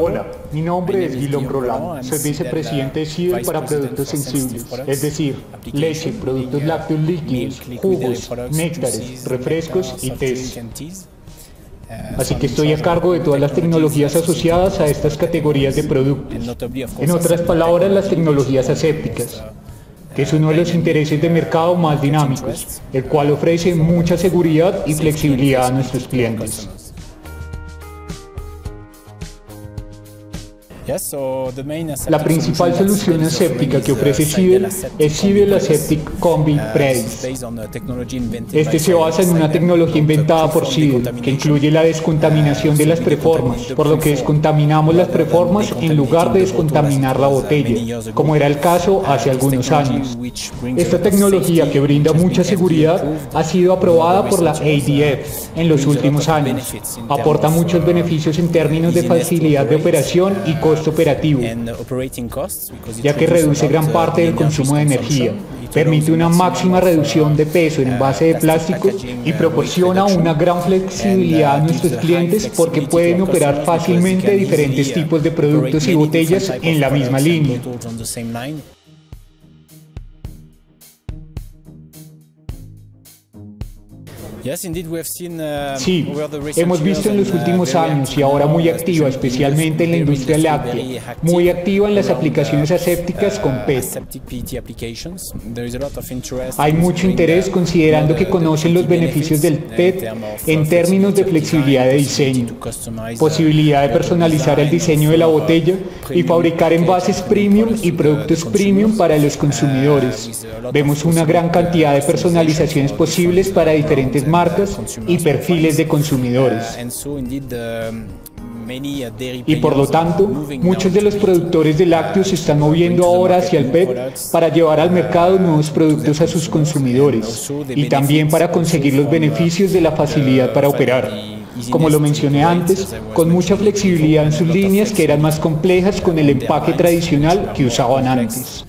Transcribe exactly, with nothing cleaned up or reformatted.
Hola, mi nombre es Guillaume Rolland, soy vicepresidente de Sidel para productos sensibles, es decir, leche, productos lácteos líquidos, jugos, néctares, refrescos y tés. Así que estoy a cargo de todas las tecnologías asociadas a estas categorías de productos. En otras palabras, las tecnologías asépticas, que es uno de los intereses de mercado más dinámicos, el cual ofrece mucha seguridad y flexibilidad a nuestros clientes. La principal solución aséptica que ofrece Sidel es Sidel Aseptic Combi Predis. Este se basa en una tecnología inventada por Sidel, que incluye la descontaminación de las preformas, por lo que descontaminamos las preformas en lugar de descontaminar la botella, como era el caso hace algunos años. Esta tecnología, que brinda mucha seguridad, ha sido aprobada por la F D A en los últimos años. Aporta muchos beneficios en términos de facilidad de operación y costo operativo, ya que reduce gran parte del consumo de energía, permite una máxima reducción de peso en envase de plásticos y proporciona una gran flexibilidad a nuestros clientes porque pueden operar fácilmente diferentes tipos de productos y botellas en la misma línea. Sí, hemos visto en los últimos años y ahora muy activa, especialmente en la industria láctea, muy activa en las aplicaciones asépticas con P E T. Hay mucho interés considerando que conocen los beneficios del P E T en términos de flexibilidad de diseño, posibilidad de personalizar el diseño de la botella y fabricar envases premium y productos premium para los consumidores. Vemos una gran cantidad de personalizaciones posibles para diferentes marcas y perfiles de consumidores. Y por lo tanto, muchos de los productores de lácteos se están moviendo ahora hacia el P E T para llevar al mercado nuevos productos a sus consumidores y también para conseguir los beneficios de la facilidad para operar. Como lo mencioné antes, con mucha flexibilidad en sus líneas que eran más complejas con el empaque tradicional que usaban antes.